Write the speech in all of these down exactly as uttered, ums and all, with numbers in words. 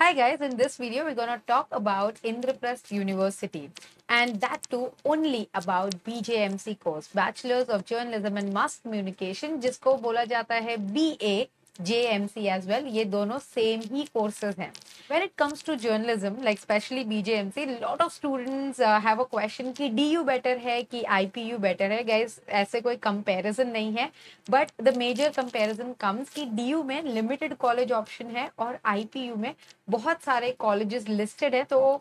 Hi guys, in this video we're going to talk about Indraprastha University, and that too only about B J M C course, Bachelors of Journalism and Mass Communication, जिसको बोला जाता है B A J M C as well. ये दोनों same ही courses हैं. When it comes to journalism, like especially B J M C, lot of students uh, have a question कि D U better है कि I P U better है. Guys, ऐसे कोई comparison नहीं है. But the major comparison comes कि D U में limited college option है और I P U में बहुत सारे colleges listed है, तो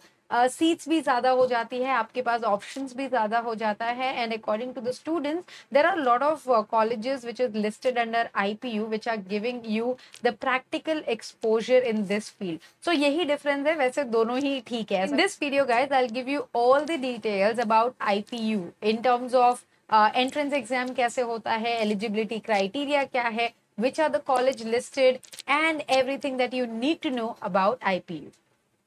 सीट्स भी ज़्यादा हो जाती है, आपके पास ऑप्शंस भी ज़्यादा हो जाता है. And according to the students there are lot of colleges which is listed under IPU which are giving you the practical exposure in this field. So यही डिफरेंस है, वैसे दोनों ही ठीक है. In this video guys I will give you all the details about IPU in terms of entrance exam कैसे होता है, एलिजिबिलिटी क्राइटेरिया क्या है, which are the college listed and everything that you need to know about IPU.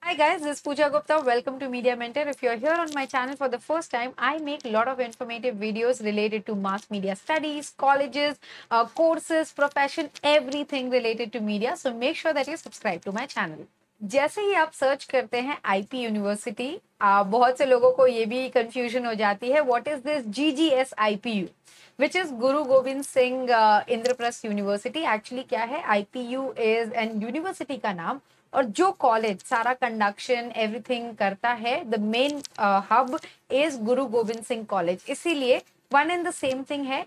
Hi guys, this is Pooja Gupta. Welcome to Media Mentor. If you're here on my channel for the first time, I make a lot of informative videos related to mass media studies, colleges, uh, courses, profession, everything related to media. So make sure that you subscribe to my channel. जैसे ही आप search करते हैं IP university, बहुत से लोगों को ये भी कंफ्यूजन हो जाती है, what is this GGS IPU which is Guru Gobind Singh Indraprastha University. Actually क्या है, आईपीयू इज एन यूनिवर्सिटी का नाम, और जो कॉलेज सारा कंडक्शन एवरीथिंग करता है, the main hub is Guru Gobind Singh college. इसीलिए one and the same thing है,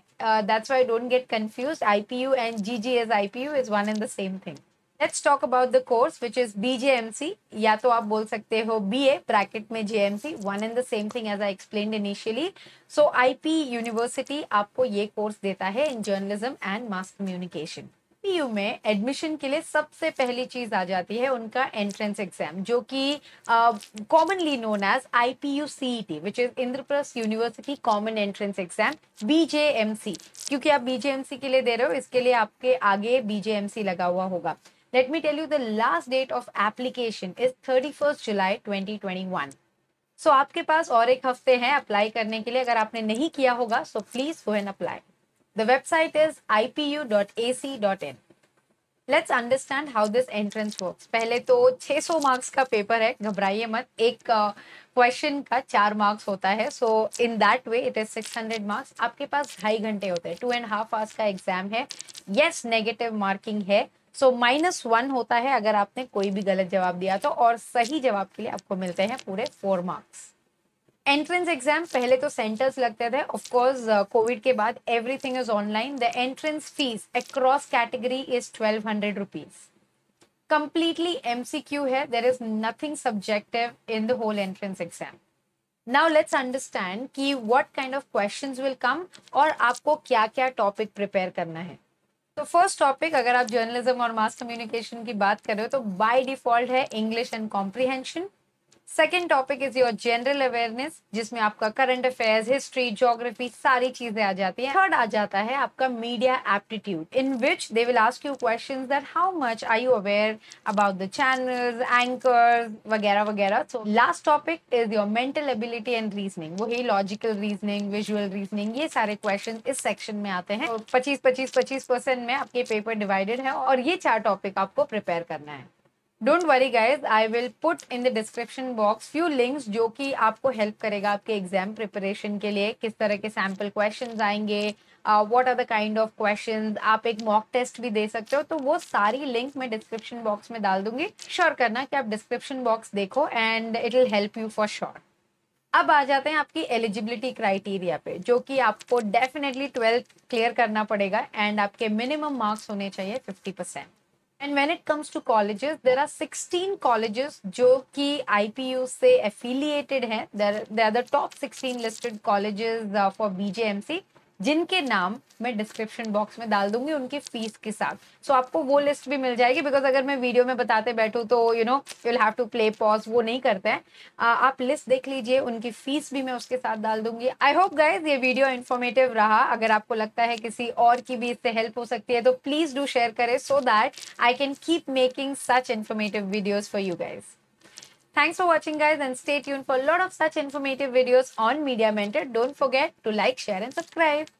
that's why don't get confused. IPU and GGS IPU is one and the same thing. Let's talk about the course which is BJMC, या तो आप बोल सकते हो BA bracket में JMC, one and the same thing as I explained initially. So IP university आपको ये कोर्स देता है in journalism and mass communication. IPU में एडमिशन के लिए सबसे पहली चीज आ जाती है उनका एंट्रेंस एग्जाम, जो कि commonly known as I P U C E T which is Indraprastha university common entrance exam. BJMC, क्योंकि आप बीजेएमसी के लिए दे रहे हो, इसके लिए आपके आगे बीजेएमसी लगा हुआ होगा. Let me tell you, the last date of application is thirty-first July twenty twenty-one. So आपके पास और एक हफ्ते हैं अप्लाई करने के लिए, अगर आपने नहीं किया होगा so please go and apply. The website is i p u dot a c dot in. Let's understand how this entrance works. पहले तो six hundred मार्क्स का पेपर है, घबराइए मत. एक क्वेश्चन uh, का चार मार्क्स होता है, so in that way it is six hundred marks. आपके पास ढाई घंटे होते हैं, टू एंड हाफ आवर्स का एग्जाम है. येस, नेगेटिव मार्किंग है, सो माइनस वन होता है अगर आपने कोई भी गलत जवाब दिया तो, और सही जवाब के लिए आपको मिलते हैं पूरे फोर मार्क्स. एंट्रेंस एग्जाम पहले तो सेंटर्स लगते थे, ऑफ कोर्स कोविड के बाद everything is online. The entrance fees across category is twelve hundred rupees. Completely MCQ है, there is nothing subjective in the whole entrance exam. Now let's understand कि what kind of questions will come और आपको क्या क्या topic prepare करना है. तो first topic, अगर आप जर्नलिज्म और मास कम्युनिकेशन की बात कर रहे हो तो बाय डिफॉल्ट है English and comprehension. Second topic is your general awareness, जिसमें आपका करंट अफेयर्स, हिस्ट्री, ज्योग्राफी सारी चीजें आ जाती हैं. थर्ड आ जाता है आपका media aptitude, in which they will ask you questions that how much are you aware about the channels, anchors वगैरह वगैरह. So last topic is your mental ability and reasoning, वही लॉजिकल रीजनिंग, विजुअल रीजनिंग, ये सारे question इस section में आते हैं. पच्चीस पच्चीस पच्चीस परसेंट में आपके पेपर डिवाइडेड है और ये चार टॉपिक आपको प्रिपेयर करना है. Don't worry guys, I will put in the description box few links जो कि आपको हेल्प करेगा आपके एग्जाम प्रिपरेशन के लिए. किस तरह के सैम्पल क्वेश्चंस आएंगे, what are the kind of questions, आप एक मॉक टेस्ट भी दे सकते हो, तो वो सारी लिंक मैं डिस्क्रिप्शन बॉक्स में डाल दूंगी. श्योर करना कि आप डिस्क्रिप्शन बॉक्स देखो and it will help you for sure. अब आ जाते हैं आपकी एलिजिबिलिटी क्राइटेरिया पे, जो कि आपको डेफिनेटली ट्वेल्थ क्लियर करना पड़ेगा एंड आपके मिनिमम मार्क्स होने चाहिए fifty percent. And when it comes to colleges, there are sixteen colleges जो कि I P U से affiliated हैं. They are the top sixteen listed colleges for B J M C, जिनके नाम मैं description box में डाल दूंगी उनकी फीस के साथ. So आपको वो list भी मिल जाएगी, because अगर मैं वीडियो में बताते बैठूँ तो you know you'll have to play pause, वो नहीं करते हैं. आप list देख लीजिए, उनकी फीस भी मैं उसके साथ डाल दूंगी. I hope guys ये वीडियो informative रहा. अगर आपको लगता है किसी और की भी इससे help हो सकती है तो please do share करें, so that I can keep making such informative videos for you guys. Thanks for watching guys, and stay tuned for a lot of such informative videos on Media Mentor. Don't forget to like, share and subscribe.